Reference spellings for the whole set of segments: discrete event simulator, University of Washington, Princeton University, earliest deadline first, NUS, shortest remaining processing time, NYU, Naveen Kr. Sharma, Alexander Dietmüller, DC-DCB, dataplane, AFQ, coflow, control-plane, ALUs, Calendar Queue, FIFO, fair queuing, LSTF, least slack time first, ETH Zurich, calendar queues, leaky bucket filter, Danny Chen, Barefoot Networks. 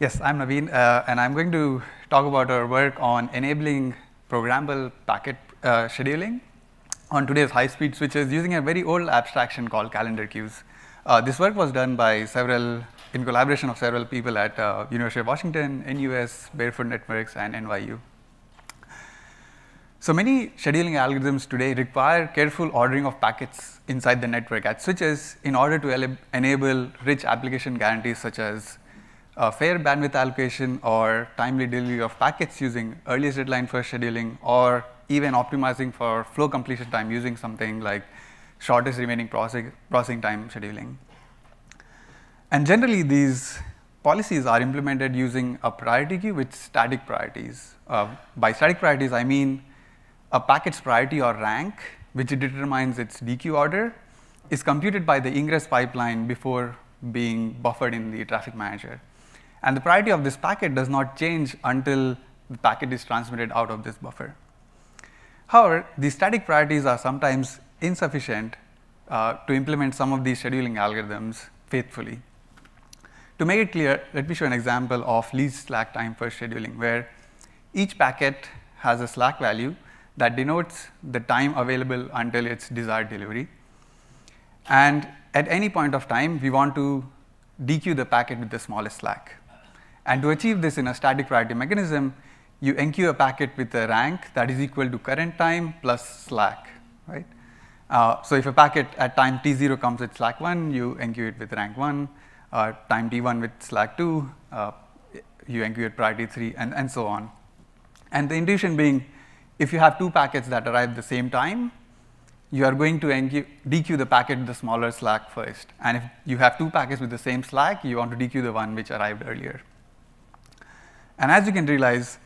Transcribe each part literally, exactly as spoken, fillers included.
Yes, I'm Naveen, uh, and I'm going to talk about our work on enabling programmable packet uh, scheduling on today's high-speed switches using a very old abstraction called calendar queues. Uh, this work was done by several, in collaboration of several people at uh, University of Washington, N U S, Barefoot Networks, and N Y U. So many scheduling algorithms today require careful ordering of packets inside the network at switches in order to enable rich application guarantees such as uh, fair bandwidth allocation or timely delivery of packets using earliest deadline first scheduling, or even optimizing for flow completion time using something like shortest remaining processing time scheduling. And generally, these policies are implemented using a priority queue with static priorities. Uh, by static priorities, I mean a packet's priority or rank, which determines its D Q order, is computed by the ingress pipeline before being buffered in the traffic manager. And the priority of this packet does not change until the packet is transmitted out of this buffer. However, these static priorities are sometimes insufficient uh, to implement some of these scheduling algorithms faithfully. To make it clear, let me show an example of least slack time first scheduling, where each packet has a slack value that denotes the time available until its desired delivery. And at any point of time, we want to dequeue the packet with the smallest slack. And to achieve this in a static priority mechanism, you enqueue a packet with a rank that is equal to current time plus slack, right? Uh, so if a packet at time T zero comes with slack one, you enqueue it with rank one. Uh, time T one with slack two, uh, you enqueue it priority three, and, and so on. And the intuition being, if you have two packets that arrive at the same time, you are going to dequeue the packet with the smaller slack first. And if you have two packets with the same slack, you want to dequeue the one which arrived earlier. And as you can realize,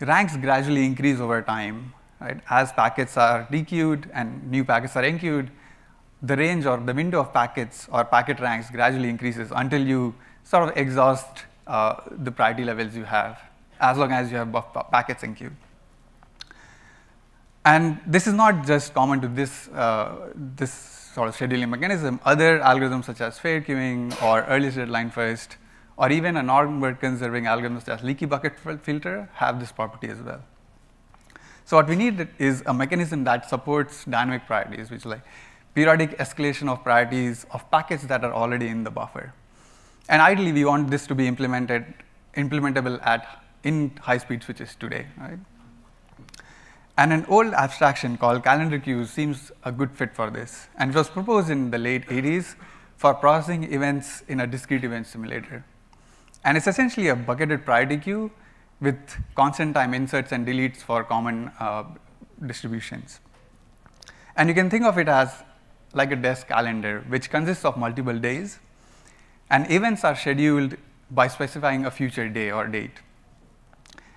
ranks gradually increase over time, right? As packets are dequeued and new packets are enqueued, the range or the window of packets or packet ranks gradually increases until you sort of exhaust uh, the priority levels you have, as long as you have packets enqueued. And this is not just common to this, uh, this sort of scheduling mechanism. Other algorithms such as fair queuing or earliest deadline first, or even a norm-word conserving algorithm such as leaky bucket filter have this property as well. So what we need is a mechanism that supports dynamic priorities, which is like periodic escalation of priorities of packets that are already in the buffer. And ideally, we want this to be implemented, implementable at, in high-speed switches today, right? And an old abstraction called calendar queues seems a good fit for this. And it was proposed in the late eighties for processing events in a discrete event simulator. And it's essentially a bucketed priority queue with constant time inserts and deletes for common uh, distributions. And you can think of it as like a desk calendar, which consists of multiple days. And events are scheduled by specifying a future day or date.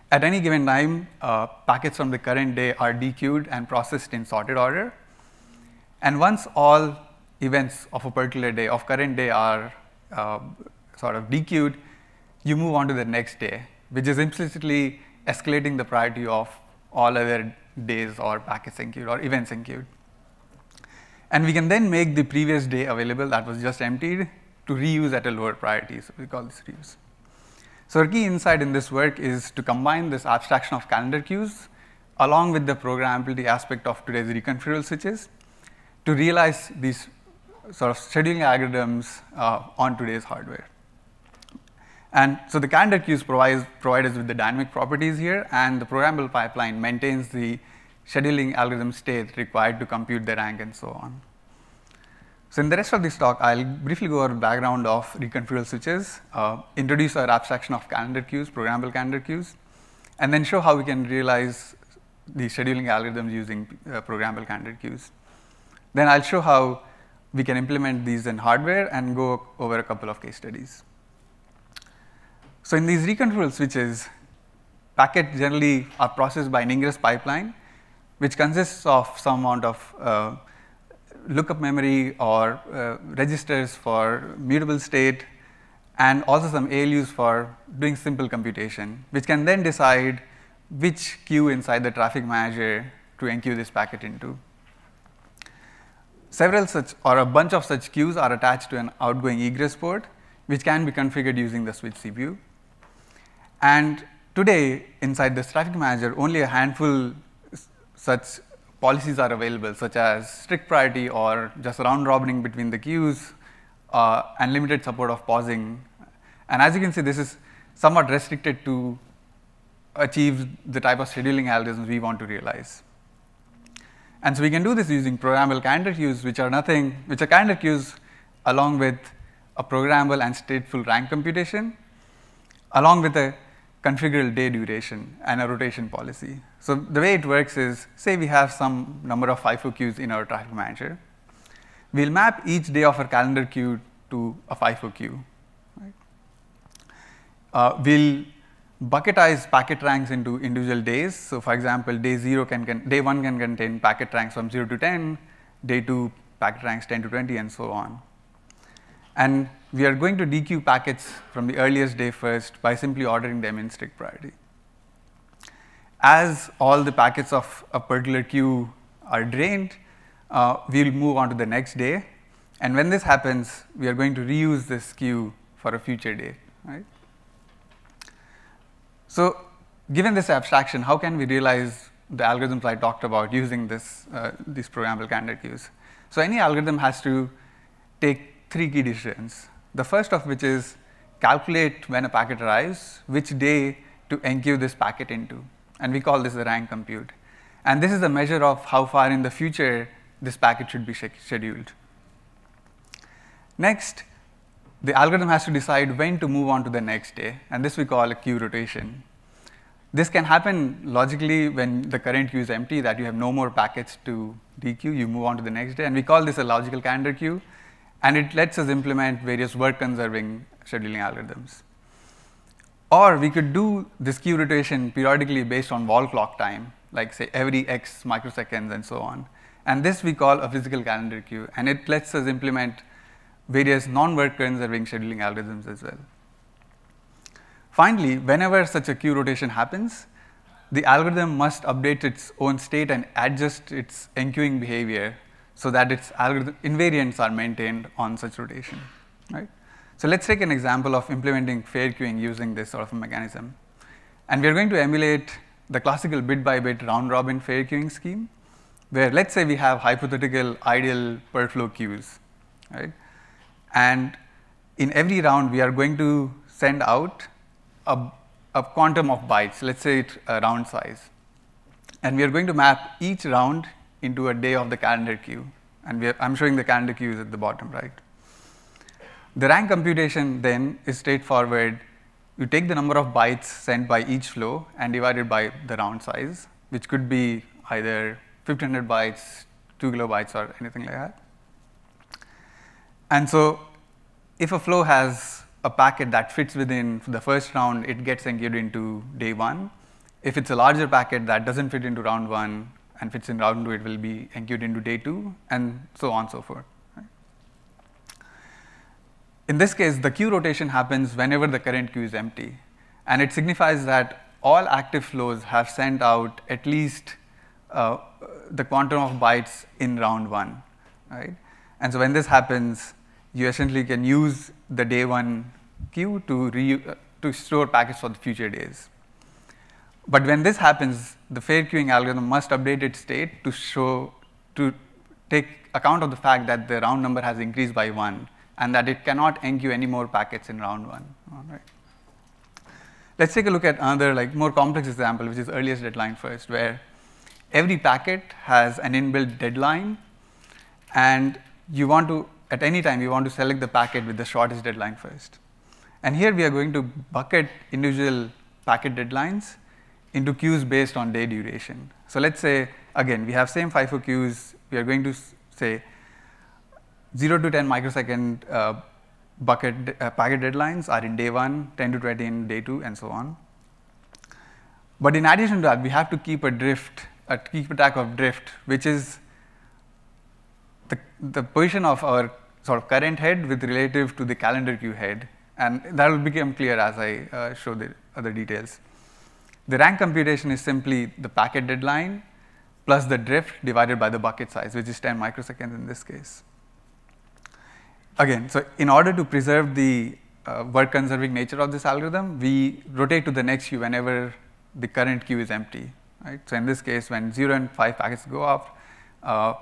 At any given time, uh, packets from the current day are dequeued and processed in sorted order. And once all events of a particular day, of current day, are uh, sort of dequeued, you move on to the next day, which is implicitly escalating the priority of all other days or packets enqueued or events enqueued. And we can then make the previous day available that was just emptied to reuse at a lower priority. So we call this reuse. So our key insight in this work is to combine this abstraction of calendar queues along with the programmability aspect of today's reconfigurable switches to realize these sort of scheduling algorithms uh, on today's hardware. And so the calendar queues provides, provide us with the dynamic properties here, and the programmable pipeline maintains the scheduling algorithm state required to compute the rank and so on. So in the rest of this talk, I'll briefly go over the background of reconfigurable switches, uh, introduce our abstraction of calendar queues, programmable calendar queues, and then show how we can realize the scheduling algorithms using uh, programmable calendar queues. Then I'll show how we can implement these in hardware and go over a couple of case studies. So in these reconfigurable switches, packets generally are processed by an ingress pipeline, which consists of some amount of uh, lookup memory or uh, registers for mutable state, and also some A L Us for doing simple computation, which can then decide which queue inside the traffic manager to enqueue this packet into. Several such, or a bunch of such queues are attached to an outgoing egress port, which can be configured using the switch C P U. And today, inside this traffic manager, only a handful such policies are available, such as strict priority or just round-robining between the queues, uh, and limited support of pausing. And as you can see, this is somewhat restricted to achieve the type of scheduling algorithms we want to realize. And so we can do this using programmable calendar queues, which are nothing, which are calendar queues along with a programmable and stateful rank computation, along with a configurable day duration and a rotation policy. So the way it works is, say we have some number of FIFO queues in our traffic manager. We'll map each day of our calendar queue to a FIFO queue. Right? Uh, we'll bucketize packet ranks into individual days. So for example, day zero can, can day one can contain packet ranks from zero to ten, day two packet ranks ten to twenty, and so on. And we are going to dequeue packets from the earliest day first by simply ordering them in strict priority. As all the packets of a particular queue are drained, uh, we'll move on to the next day. And when this happens, we are going to reuse this queue for a future day, right? So given this abstraction, how can we realize the algorithms I talked about using this, uh, these programmable calendar queues? So any algorithm has to take three key decisions. The first of which is calculate when a packet arrives, which day to enqueue this packet into. And we call this the rank compute. And this is a measure of how far in the future this packet should be scheduled. Next, the algorithm has to decide when to move on to the next day, and this we call a queue rotation. This can happen logically when the current queue is empty, that you have no more packets to dequeue, you move on to the next day, and we call this a logical calendar queue, and it lets us implement various work-conserving scheduling algorithms. Or we could do this queue rotation periodically based on wall clock time, like say every X microseconds and so on, and this we call a physical calendar queue, and it lets us implement various non-work conserving scheduling algorithms as well. Finally, whenever such a queue rotation happens, the algorithm must update its own state and adjust its enqueuing behavior so that its algorithm invariants are maintained on such rotation. Right? So let's take an example of implementing fair queuing using this sort of a mechanism. And we're going to emulate the classical bit-by-bit round-robin fair queuing scheme, where let's say we have hypothetical ideal per flow queues. Right? And in every round, we are going to send out a, a quantum of bytes, let's say it's a round size. And we are going to map each round into a day of the calendar queue. And we are, I'm showing the calendar queues at the bottom right. The rank computation then is straightforward. You take the number of bytes sent by each flow and divide it by the round size, which could be either fifteen hundred bytes, two kilobytes, or anything like that. And so if a flow has a packet that fits within the first round, it gets enqueued into day one. If it's a larger packet that doesn't fit into round one and fits in round two, it will be enqueued into day two, and so on and so forth. Right? In this case, the queue rotation happens whenever the current queue is empty. And it signifies that all active flows have sent out at least uh, the quantum of bytes in round one. Right? And so when this happens, you essentially can use the day one queue to, re, uh, to store packets for the future days. But when this happens, the fair queuing algorithm must update its state to show, to take account of the fact that the round number has increased by one and that it cannot enqueue any more packets in round one. All right. Let's take a look at another like more complex example, which is earliest deadline first, where every packet has an inbuilt deadline, and you want to at any time, you want to select the packet with the shortest deadline first. And here we are going to bucket individual packet deadlines into queues based on day duration. So let's say, again, we have same FIFO queues. We are going to say zero to ten microsecond uh, bucket uh, packet deadlines are in day one, ten to twenty in day two, and so on. But in addition to that, we have to keep a drift, uh, keep a track of drift, which is the, the position of our sort of current head with relative to the calendar queue head, and that will become clear as I uh, show the other details. The rank computation is simply the packet deadline plus the drift divided by the bucket size, which is ten microseconds in this case. Again, so in order to preserve the uh, work-conserving nature of this algorithm, we rotate to the next queue whenever the current queue is empty. Right? So in this case, when zero and five packets go off, uh,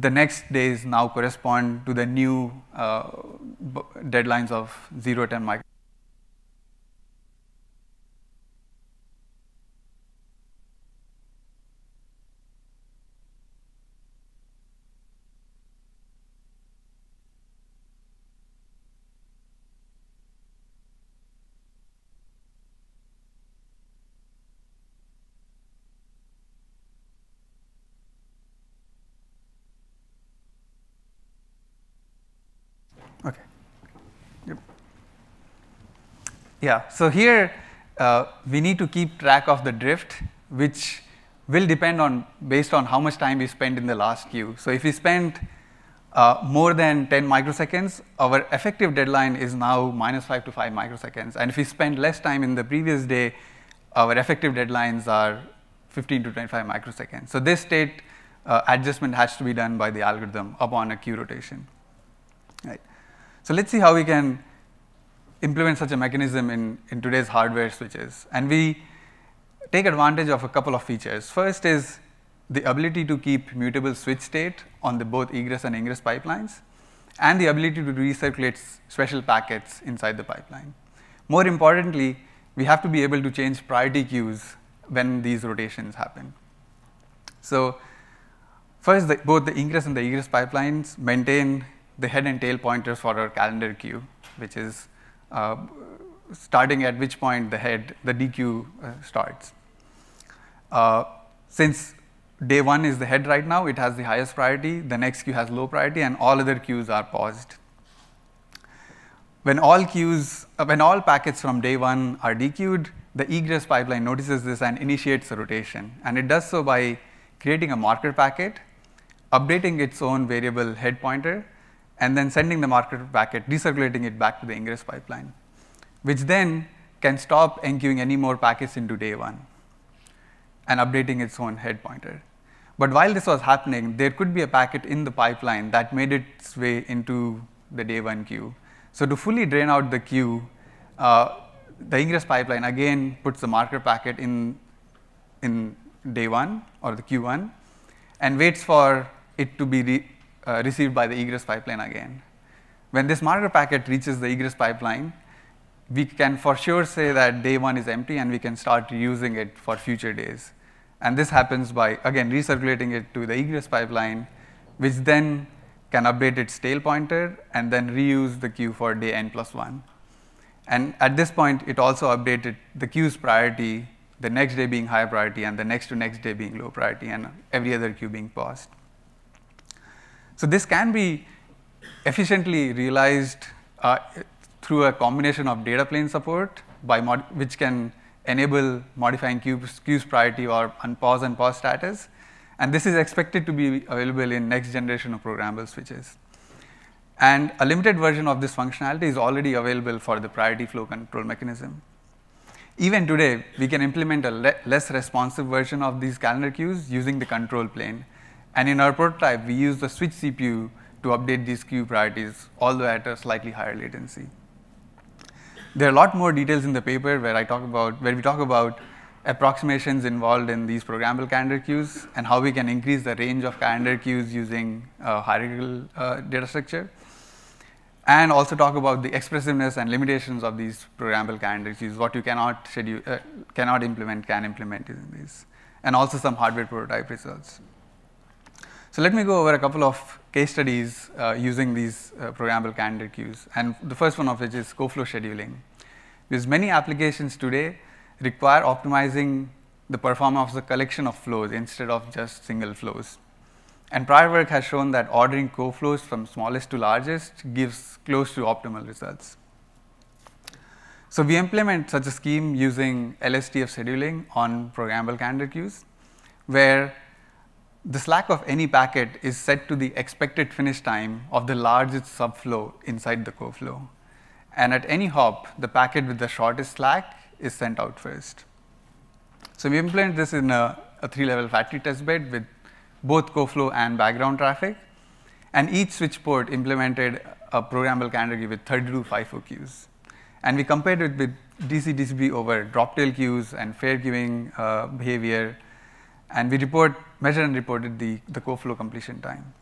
the next days now correspond to the new uh, deadlines of zero, ten microseconds. Yeah, so here uh, we need to keep track of the drift, which will depend on based on how much time we spend in the last queue. So if we spend uh, more than ten microseconds, our effective deadline is now minus five to five microseconds. And if we spend less time in the previous day, our effective deadlines are fifteen to twenty-five microseconds. So this state uh, adjustment has to be done by the algorithm upon a queue rotation. Right. So let's see how we can implement such a mechanism in, in today's hardware switches. And we take advantage of a couple of features. First is the ability to keep mutable switch state on the both egress and ingress pipelines, and the ability to recirculate special packets inside the pipeline. More importantly, we have to be able to change priority queues when these rotations happen. So first, the, both the ingress and the egress pipelines maintain the head and tail pointers for our calendar queue, which is Uh, starting at which point the head, the D Q uh, starts. Uh, since day one is the head right now, it has the highest priority, the next queue has low priority, and all other queues are paused. When all queues, uh, when all packets from day one are D Q'd, the egress pipeline notices this and initiates a rotation. And it does so by creating a marker packet, updating its own variable head pointer, and then sending the marker packet, recirculating it back to the ingress pipeline, which then can stop enqueuing any more packets into day one and updating its own head pointer. But while this was happening, there could be a packet in the pipeline that made its way into the day one queue. So to fully drain out the queue, uh, the ingress pipeline again puts the marker packet in, in day one or the queue one and waits for it to be re Uh, received by the egress pipeline again. When this marker packet reaches the egress pipeline, we can for sure say that day one is empty and we can start reusing it for future days. And this happens by, again, recirculating it to the egress pipeline, which then can update its tail pointer and then reuse the queue for day n plus one. And at this point, it also updated the queue's priority, the next day being high priority and the next to next day being low priority and every other queue being paused. So this can be efficiently realized uh, through a combination of data plane support, by mod which can enable modifying queues, queues priority or unpause and pause status. And this is expected to be available in next generation of programmable switches. And a limited version of this functionality is already available for the priority flow control mechanism. Even today, we can implement a le less responsive version of these calendar queues using the control plane. And in our prototype, we use the switch C P U to update these queue priorities, although at a slightly higher latency. There are a lot more details in the paper where I talk about where we talk about approximations involved in these programmable calendar queues and how we can increase the range of calendar queues using uh, hierarchical uh, data structure, and also talk about the expressiveness and limitations of these programmable calendar queues. What you cannot schedule, uh, cannot implement, can implement in these, and also some hardware prototype results. So let me go over a couple of case studies uh, using these uh, programmable calendar queues. And the first one of which is coflow scheduling. Because many applications today require optimizing the performance of the collection of flows instead of just single flows. And prior work has shown that ordering coflows from smallest to largest gives close to optimal results. So we implement such a scheme using L S T F scheduling on programmable calendar queues, where the slack of any packet is set to the expected finish time of the largest subflow inside the coflow. And at any hop, the packet with the shortest slack is sent out first. So we implement this in a, a three-level factory testbed with both coflow and background traffic. And each switch port implemented a programmable calendar queue with thirty-two FIFO queues. And we compared it with D C D C B over drop tail queues and fair queuing uh, behavior. And we report, measured and reported the, the coflow completion time.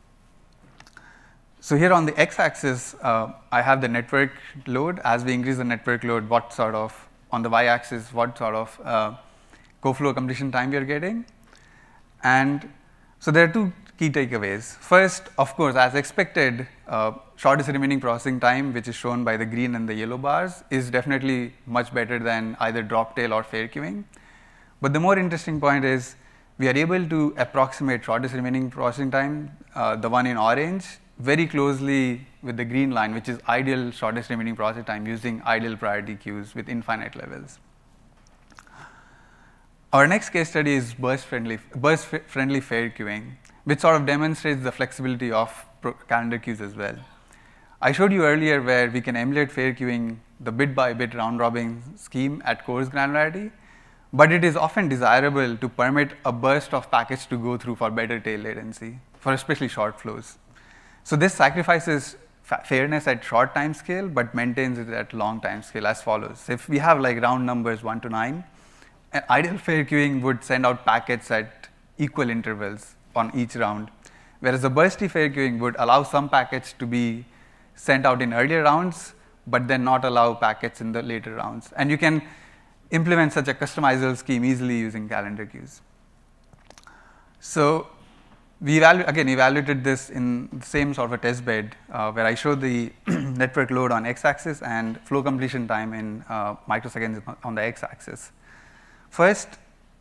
So here on the x-axis, uh, I have the network load. As we increase the network load, what sort of, on the y-axis, what sort of uh, coflow completion time we are getting. And so there are two key takeaways. First, of course, as expected, uh, shortest remaining processing time, which is shown by the green and the yellow bars, is definitely much better than either drop tail or fair queuing. But the more interesting point is we are able to approximate shortest remaining processing time, uh, the one in orange, very closely with the green line, which is ideal shortest remaining processing time using ideal priority queues with infinite levels. Our next case study is burst-friendly, burst-friendly fair queuing, which sort of demonstrates the flexibility of calendar queues as well. I showed you earlier where we can emulate fair queuing, the bit-by-bit round-robin scheme at coarse granularity, but it is often desirable to permit a burst of packets to go through for better tail latency, for especially short flows. So this sacrifices fairness at short time scale, but maintains it at long time scale as follows. If we have like round numbers one to nine, an ideal fair queuing would send out packets at equal intervals on each round, whereas the bursty fair queuing would allow some packets to be sent out in earlier rounds, but then not allow packets in the later rounds. And you can implement such a customizable scheme easily using calendar queues. So we evalu again evaluated this in the same sort of a test bed uh, where I showed the network load on x-axis and flow completion time in uh, microseconds on the x-axis. First,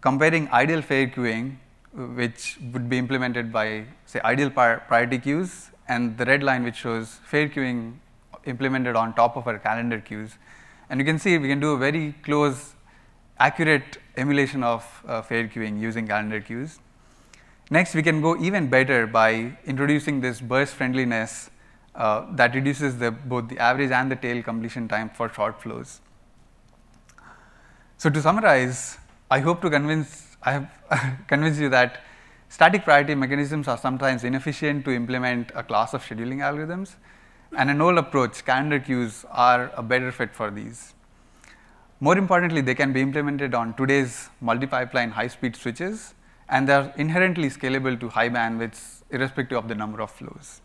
comparing ideal fair queuing, which would be implemented by, say, ideal priority queues, and the red line which shows fair queuing implemented on top of our calendar queues. And you can see we can do a very close, accurate emulation of uh, fair queuing using calendar queues. Next, we can go even better by introducing this burst friendliness uh, that reduces the, both the average and the tail completion time for short flows. So to summarize, I hope to convince, I have convinced you that static priority mechanisms are sometimes inefficient to implement a class of scheduling algorithms, and an old approach, calendar queues, are a better fit for these. More importantly, they can be implemented on today's multi-pipeline high-speed switches, and they are inherently scalable to high bandwidths irrespective of the number of flows.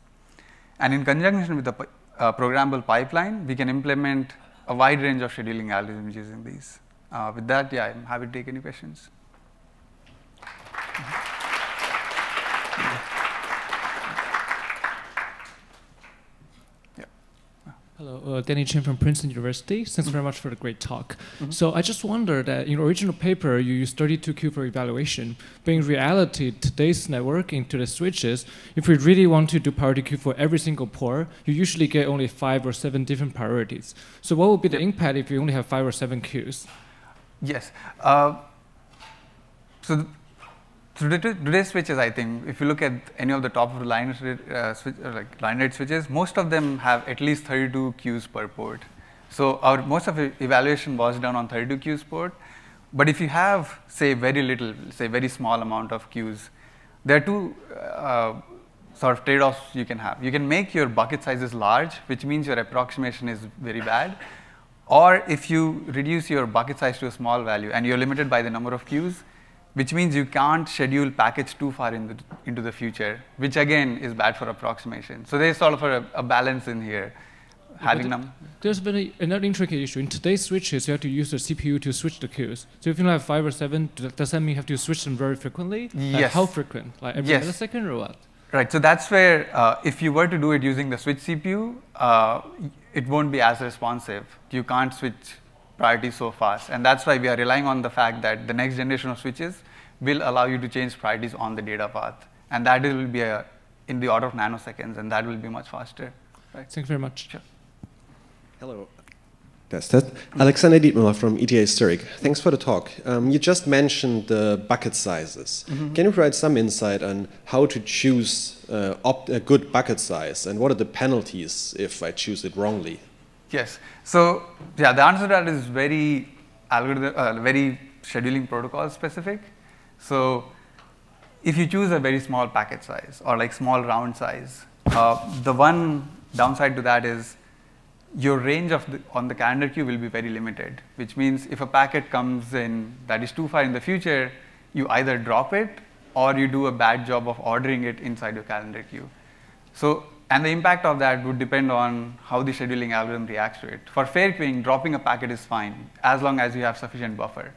And in conjunction with the uh, programmable pipeline, we can implement a wide range of scheduling algorithms using these. Uh, with that, yeah, I'm happy to take any questions. Hello, uh, Danny Chen from Princeton University. Thanks very much for the great talk. Mm-hmm. So I just wonder that in the original paper, you used thirty-two Q for evaluation. But in reality, today's network, in today's switches, if we really want to do priority queue for every single port, you usually get only five or seven different priorities. So what would be the impact if you only have five or seven queues? Yes. Uh, so th Today's switches, I think, if you look at any of the top of the line rate, uh, switch, like line rate switches, most of them have at least thirty-two queues per port. So our most of the evaluation was done on thirty-two queues port. But if you have, say, very little, say, very small amount of queues, there are two uh, sort of trade-offs you can have. You can make your bucket sizes large, which means your approximation is very bad. Or if you reduce your bucket size to a small value and you're limited by the number of queues, which means you can't schedule packets too far in the, into the future, which again is bad for approximation. So there's sort of a, a balance in here. Having them. There's been a, another intricate issue. In today's switches, you have to use the C P U to switch the queues. So if you have five or seven, does that mean you have to switch them very frequently? Yes. Like how frequent? Like every yes. millisecond or what? Right, so that's where uh, if you were to do it using the switch C P U, uh, it won't be as responsive. You can't switch priority so fast, and that's why we are relying on the fact that the next generation of switches will allow you to change priorities on the data path, and that will be a, in the order of nanoseconds, and that will be much faster. Right. Thanks very much. Sure. Hello. That's that. Alexander Dietmüller from E T H Zurich. Thanks for the talk. Um, you just mentioned the bucket sizes. Mm-hmm. Can you provide some insight on how to choose uh, opt a good bucket size, and what are the penalties if I choose it wrongly? Yes. So, yeah, the answer to that is very algorithm, uh, very scheduling protocol specific. So, if you choose a very small packet size or like small round size, uh, the one downside to that is your range of the, on the calendar queue will be very limited, which means if a packet comes in that is too far in the future, you either drop it or you do a bad job of ordering it inside your calendar queue. So, and the impact of that would depend on how the scheduling algorithm reacts to it. For fair queuing, dropping a packet is fine as long as you have sufficient buffer.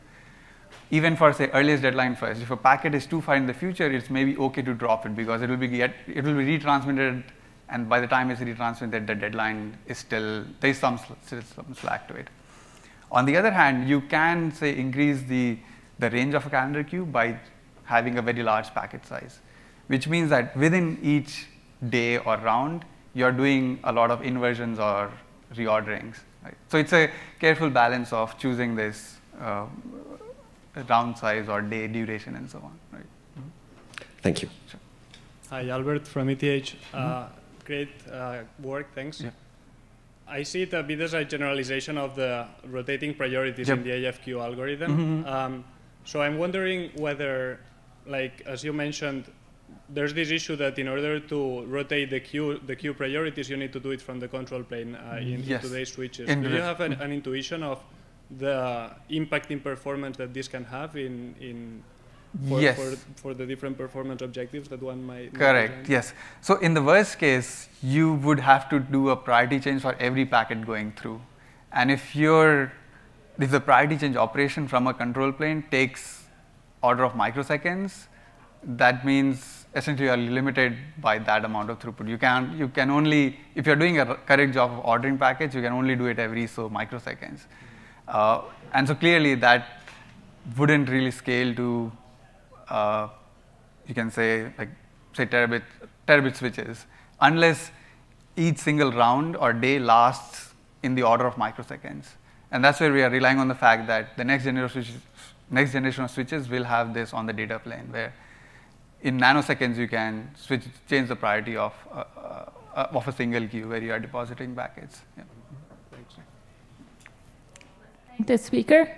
Even for, say, earliest deadline first, if a packet is too far in the future, it's maybe okay to drop it because it will be get, it will be retransmitted, and by the time it's retransmitted, the deadline is still, there is some, still some slack to it. On the other hand, you can, say, increase the, the range of a calendar queue by having a very large packet size, which means that within each day or round, you're doing a lot of inversions or reorderings. Right? So it's a careful balance of choosing this uh, round size or day duration and so on. Right? Mm-hmm. Thank you. Sure. Hi, Albert from E T H. Mm-hmm. uh, great uh, work, thanks. Yeah. I see it a bit as a generalization of the rotating priorities yep. in the A F Q algorithm. Mm-hmm. um, so I'm wondering whether, like, as you mentioned, there's this issue that in order to rotate the queue, the queue priorities, you need to do it from the control plane uh, in, yes. in today's switches. In do you have an, an intuition of the impact in performance that this can have in, in for, yes. for, for the different performance objectives that one might Correct, might yes. So in the worst case, you would have to do a priority change for every packet going through. And if, you're, if the priority change operation from a control plane takes order of microseconds, that means essentially you are limited by that amount of throughput. You can, you can only, if you're doing a correct job of ordering packets, you can only do it every so microseconds. Uh, and so clearly that wouldn't really scale to, uh, you can say, like, say terabit, terabit switches, unless each single round or day lasts in the order of microseconds. And that's where we are relying on the fact that the next generation of switches, next generation of switches will have this on the data plane, where in nanoseconds, you can switch, change the priority of, uh, uh, of a single queue where you are depositing packets. Yeah. Thank the speaker.